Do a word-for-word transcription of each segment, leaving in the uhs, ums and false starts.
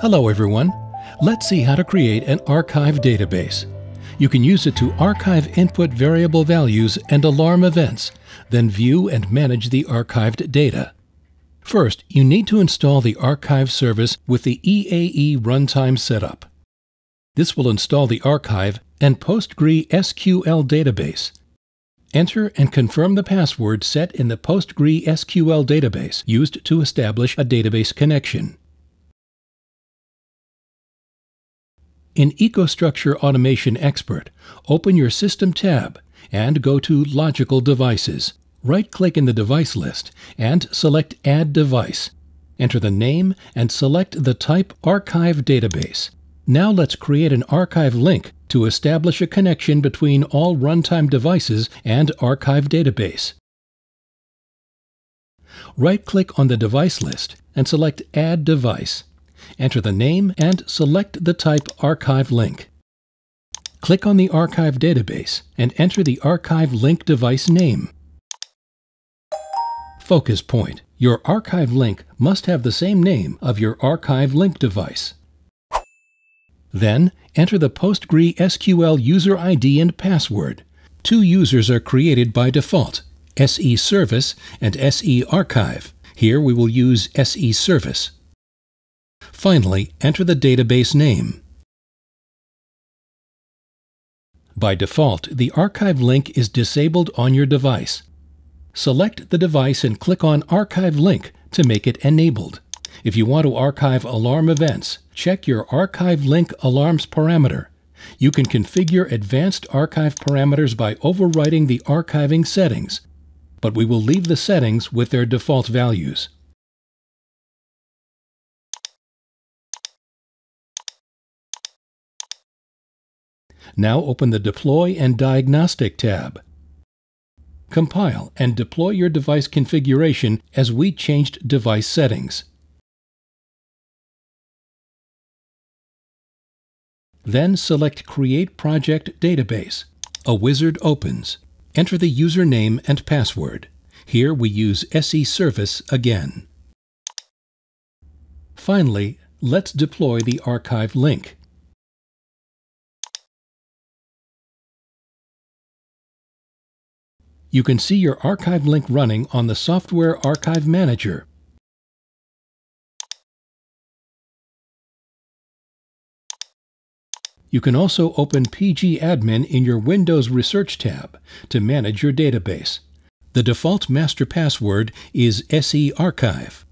Hello everyone. Let's see how to create an archive database. You can use it to archive input variable values and alarm events, then view and manage the archived data. First, you need to install the archive service with the E A E runtime setup. This will install the archive and PostgreSQL database. Enter and confirm the password set in the PostgreSQL database used to establish a database connection. In EcoStruxure Automation Expert, open your System tab and go to Logical Devices. Right-click in the device list and select Add Device. Enter the name and select the type Archive Database. Now let's create an archive link to establish a connection between all runtime devices and archive database. Right-click on the device list and select Add Device. Enter the name and select the type Archive Link. Click on the Archive Database and enter the Archive Link device name. Focus point. Your Archive Link must have the same name of your Archive Link device. Then, enter the PostgreSQL user I D and password. Two users are created by default, S E Service and S E Archive. Here we will use S E Service. Finally, enter the database name. By default, the archive link is disabled on your device. Select the device and click on Archive Link to make it enabled. If you want to archive alarm events, check your Archive Link Alarms parameter. You can configure advanced archive parameters by overriding the archiving settings, but we will leave the settings with their default values. Now open the Deploy and Diagnostic tab. Compile and deploy your device configuration as we changed device settings. Then select Create Project Database. A wizard opens. Enter the username and password. Here we use S E Service again. Finally, let's deploy the archive link. You can see your archive link running on the Software Archive Manager. You can also open pgAdmin in your Windows Research tab to manage your database. The default master password is S E Archive.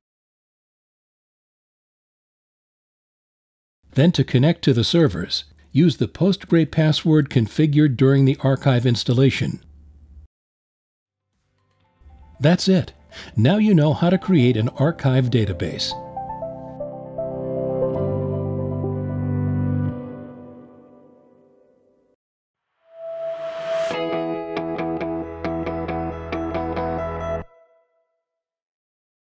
Then to connect to the servers, use the PostgreSQL password configured during the archive installation. That's it. Now you know how to create an archive database.